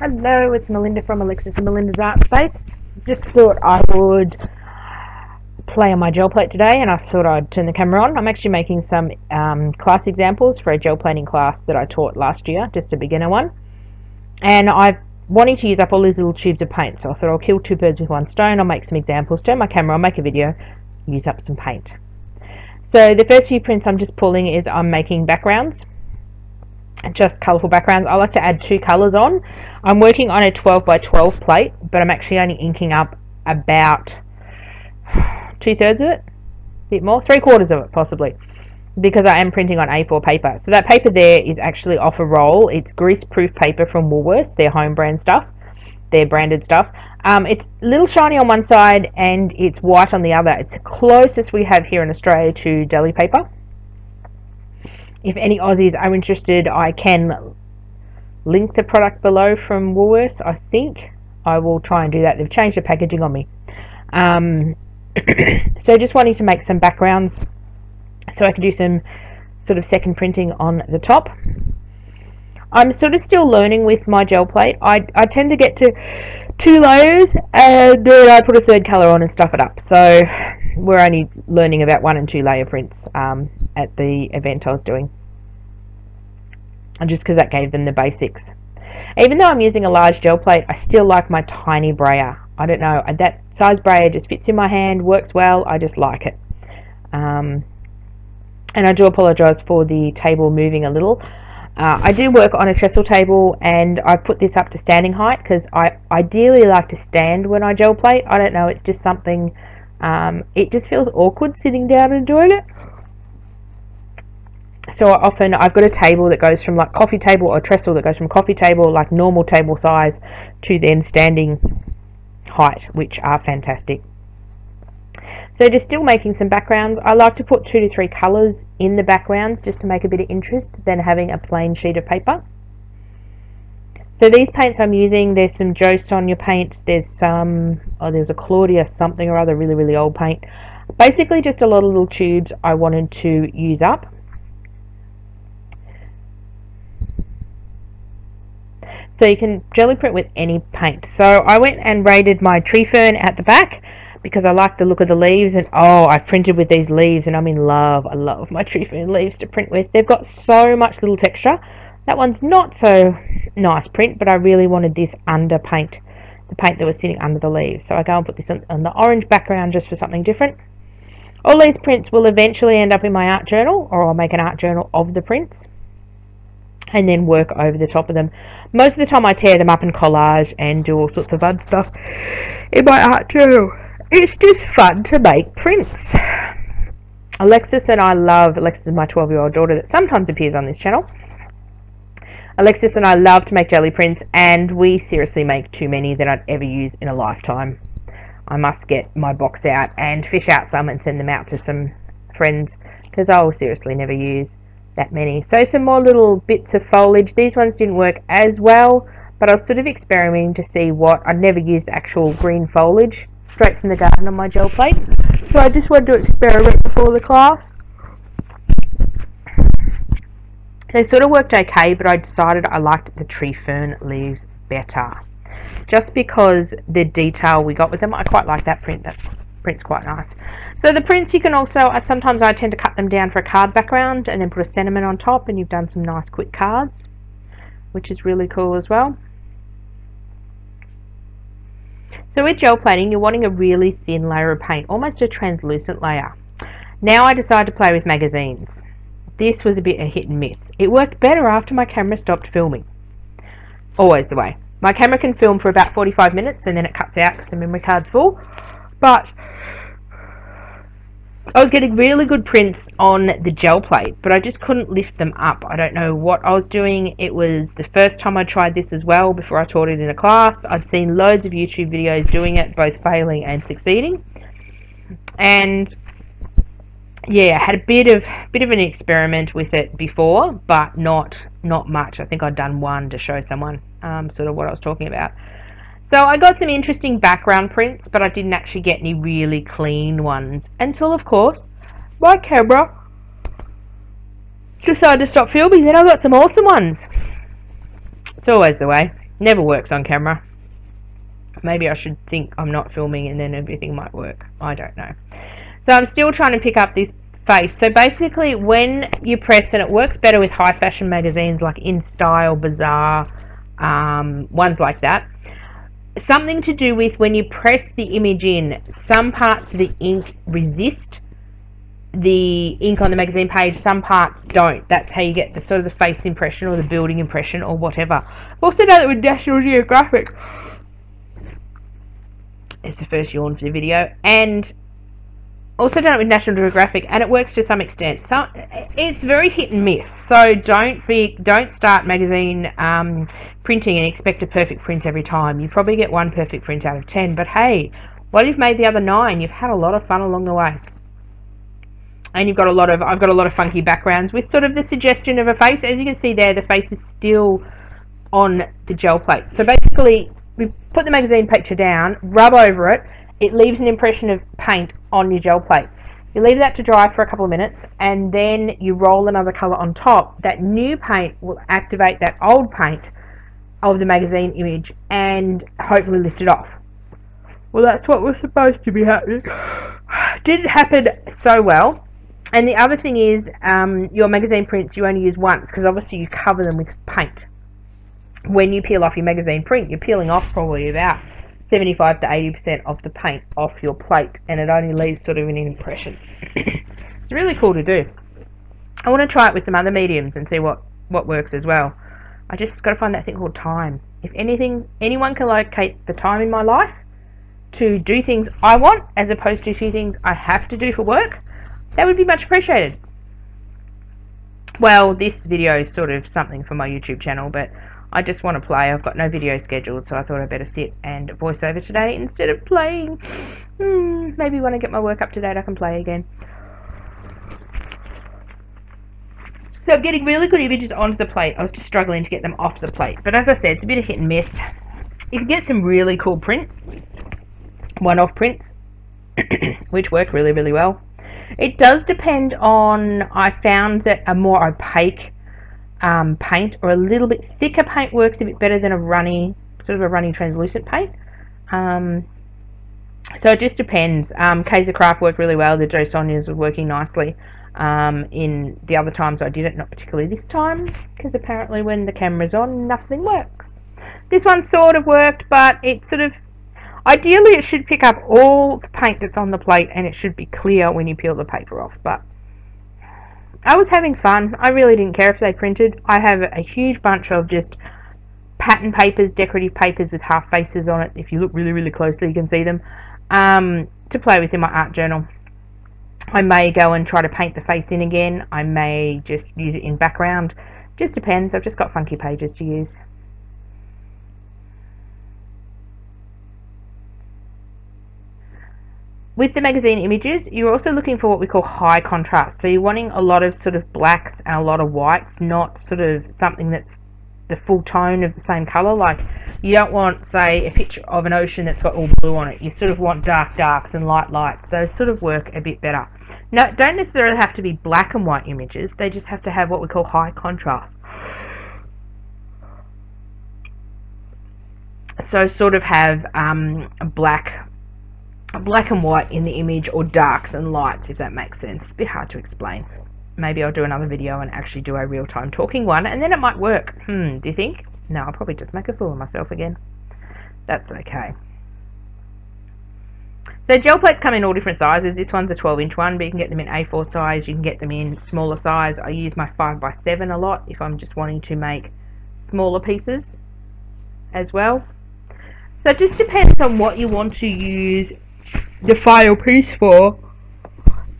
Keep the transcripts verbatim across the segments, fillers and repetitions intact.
Hello, it's Melinda from Alexis and Melinda's Art Space. Just thought I would play on my gel plate today, and I thought I'd turn the camera on. I'm actually making some um, class examples for a gel plating class that I taught last year, just a beginner one. And I'm wanting to use up all these little tubes of paint, so I thought I'll kill two birds with one stone. I'll make some examples, turn my camera on, make a video, use up some paint. So the first few prints I'm just pulling is I'm making backgrounds. Just colourful backgrounds. I like to add two colours on. I'm working on a twelve by twelve plate, but I'm actually only inking up about two-thirds of it, a bit more, three-quarters of it possibly, because I am printing on A four paper. So that paper there is actually off a roll. It's grease-proof paper from Woolworths, their home brand stuff, their branded stuff. Um, it's a little shiny on one side and it's white on the other. It's the closest we have here in Australia to deli paper. If any Aussies are interested, I can link the product below from Woolworths, I think. I will try and do that. They've changed the packaging on me. Um, so just wanting to make some backgrounds so I can do some sort of second printing on the top. I'm sort of still learning with my gel plate. I, I tend to get to two layers and then I put a third colour on and stuff it up. So we're only learning about one and two layer prints um, at the event I was doing, and just because that gave them the basics. Even though I'm using a large gel plate, I still like my tiny brayer. I don't know, that size brayer just fits in my hand, works well, I just like it. Um, and I do apologise for the table moving a little. Uh, I do work on a trestle table and I put this up to standing height because I ideally like to stand when I gel plate. I don't know, it's just something, um, it just feels awkward sitting down and doing it. So often I've got a table that goes from like coffee table, or trestle that goes from coffee table, like normal table size, to then standing height, which are fantastic. So just still making some backgrounds. I like to put two to three colours in the backgrounds just to make a bit of interest than having a plain sheet of paper. So these paints I'm using, there's some Jo Sonja paints, there's some, oh there's a Claudia something or other, really really old paint. Basically just a lot of little tubes I wanted to use up. So you can jelly print with any paint. So I went and raided my tree fern at the back because I like the look of the leaves, and oh, I printed with these leaves and I'm in love. I love my tree fern leaves to print with. They've got so much little texture. That one's not so nice print, but I really wanted this under paint, the paint that was sitting under the leaves. So I go and put this on, on the orange background just for something different. All these prints will eventually end up in my art journal, or I'll make an art journal of the prints and then work over the top of them. Most of the time I tear them up in collage and do all sorts of fun stuff in my art journal. It's just fun to make prints. Alexis and I love, Alexis is my twelve year old daughter that sometimes appears on this channel. Alexis and I love to make jelly prints, and we seriously make too many that I'd ever use in a lifetime. I must get my box out and fish out some and send them out to some friends because I will seriously never use that many. So some more little bits of foliage. These ones didn't work as well, but I was sort of experimenting to see what, I'd never used actual green foliage straight from the garden on my gel plate, so I just wanted to experiment before the class. They sort of worked okay, but I decided I liked the tree fern leaves better just because the detail we got with them, I quite like that print. That's print's quite nice. So the prints you can also, uh, sometimes I tend to cut them down for a card background and then put a sentiment on top, and you've done some nice quick cards, which is really cool as well. So with gel plating you're wanting a really thin layer of paint, almost a translucent layer. Now I decided to play with magazines. This was a bit of hit and miss. It worked better after my camera stopped filming. Always the way. My camera can film for about forty-five minutes and then it cuts out because the memory card's full. But I was getting really good prints on the gel plate, but I just couldn't lift them up. I don't know what I was doing. It was the first time I tried this as well before I taught it in a class. I'd seen loads of YouTube videos doing it, both failing and succeeding. And yeah, I had a bit of bit of an experiment with it before, but not not much. I think I'd done one to show someone um, sort of what I was talking about. So I got some interesting background prints, but I didn't actually get any really clean ones until, of course, my camera decided to stop filming. Then I got some awesome ones. It's always the way. Never works on camera. Maybe I should think I'm not filming and then everything might work. I don't know. So I'm still trying to pick up this face. So basically when you press, and it works better with high fashion magazines like InStyle, Bazaar, um, ones like that. Something to do with when you press the image in, some parts of the ink resist the ink on the magazine page, some parts don't. That's how you get the sort of the face impression or the building impression or whatever. I've also done it with National Geographic. It's the first yawn for the video. And also done it with National Geographic, and it works to some extent. So it's very hit and miss. So don't be, don't start magazine um, printing and expect a perfect print every time. You probably get one perfect print out of ten. But hey, while you've made the other nine, you've had a lot of fun along the way. And you've got a lot of, I've got a lot of funky backgrounds with sort of the suggestion of a face. As you can see there, the face is still on the gel plate. So basically, we put the magazine picture down, rub over it, it leaves an impression of paint on your gel plate. You leave that to dry for a couple of minutes, and then you roll another colour on top. That new paint will activate that old paint of the magazine image and hopefully lift it off. Well, that's what was supposed to be happening. Didn't happen so well. And the other thing is, um, your magazine prints you only use once, because obviously you cover them with paint. When you peel off your magazine print, you're peeling off probably about seventy-five to eighty percent of the paint off your plate, and it only leaves sort of an impression. It's really cool to do. I want to try it with some other mediums and see what, what works as well. I just got to find that thing called time. If anything, anyone can locate the time in my life to do things I want as opposed to two things I have to do for work, that would be much appreciated. Well, this video is sort of something for my YouTube channel, but I just want to play. I've got no video scheduled, so I thought I'd better sit and voice over today instead of playing. Hmm, maybe when I get my work up to date I can play again. So I'm getting really good images onto the plate. I was just struggling to get them off the plate. But as I said, it's a bit of hit and miss. You can get some really cool prints, one-off prints, which work really, really well. It does depend on, I found that a more opaque Um, paint or a little bit thicker paint works a bit better than a runny, sort of a runny translucent paint. Um, so it just depends. Um, Kaiser Craft worked really well. The Jo Sonjas were working nicely um, in the other times I did it, not particularly this time, because apparently when the camera's on, nothing works. This one sort of worked, but it sort of, ideally it should pick up all the paint that's on the plate, and it should be clear when you peel the paper off, but I was having fun. I really didn't care if they printed. I have a huge bunch of just pattern papers, decorative papers with half faces on it. If you look really, really closely, you can see them, um, to play with in my art journal. I may go and try to paint the face in again. I may just use it in background. Just depends. I've just got funky pages to use. With the magazine images, you're also looking for what we call high contrast. So you're wanting a lot of sort of blacks and a lot of whites, not sort of something that's the full tone of the same colour. Like you don't want, say, a picture of an ocean that's got all blue on it. You sort of want dark darks and light lights. Those sort of work a bit better. Now, don't necessarily have to be black and white images. They just have to have what we call high contrast. So sort of have um, a black... black and white in the image, or darks and lights, if that makes sense. It's a bit hard to explain. Maybe I'll do another video and actually do a real-time talking one, and then it might work. Hmm, do you think? No, I'll probably just make a fool of myself again. That's okay. So gel plates come in all different sizes. This one's a twelve inch one, but you can get them in A four size, you can get them in smaller size. I use my five by seven a lot if I'm just wanting to make smaller pieces as well. So it just depends on what you want to use the final piece for,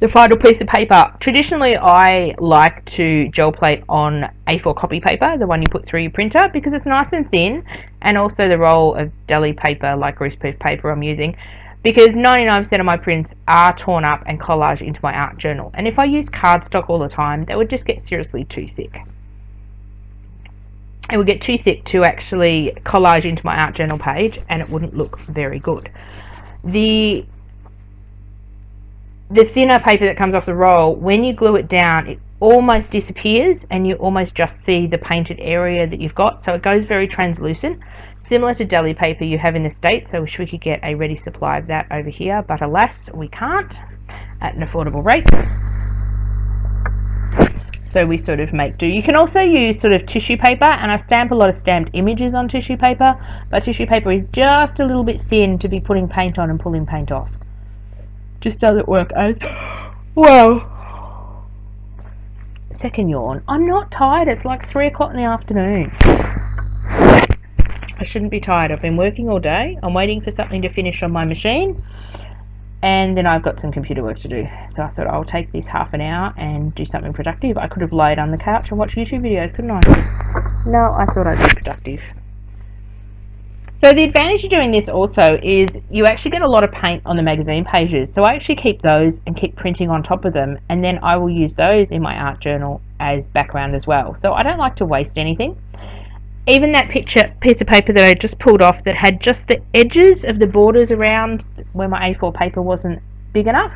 the final piece of paper. Traditionally I like to gel plate on A four copy paper, the one you put through your printer, because it's nice and thin, and also the roll of deli paper, like greaseproof paper I'm using, because ninety-nine percent of my prints are torn up and collaged into my art journal, and if I use cardstock all the time, that would just get seriously too thick. It would get too thick to actually collage into my art journal page, and it wouldn't look very good. The The thinner paper that comes off the roll, when you glue it down, it almost disappears and you almost just see the painted area that you've got. So it goes very translucent. Similar to deli paper you have in the States, I wish we could get a ready supply of that over here, but alas, we can't at an affordable rate. So we sort of make do. You can also use sort of tissue paper, and I stamp a lot of stamped images on tissue paper, but tissue paper is just a little bit thin to be putting paint on and pulling paint off. Just doesn't work as well. Second yawn. I'm not tired. It's like three o'clock in the afternoon. I shouldn't be tired. I've been working all day. I'm waiting for something to finish on my machine, and then I've got some computer work to do. So I thought I'll take this half an hour and do something productive. I could have laid on the couch and watched YouTube videos, couldn't I? No, I thought I'd be productive. So the advantage of doing this also is you actually get a lot of paint on the magazine pages. So I actually keep those and keep printing on top of them, and then I will use those in my art journal as background as well. So I don't like to waste anything. Even that picture piece of paper that I just pulled off that had just the edges of the borders around where my A four paper wasn't big enough,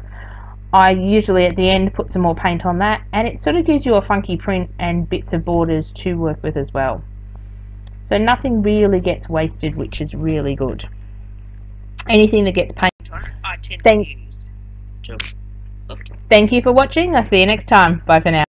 I usually at the end put some more paint on that, and it sort of gives you a funky print and bits of borders to work with as well. So nothing really gets wasted, which is really good. Anything that gets painted on, I tend to use. Thank you for watching. I'll see you next time. Bye for now.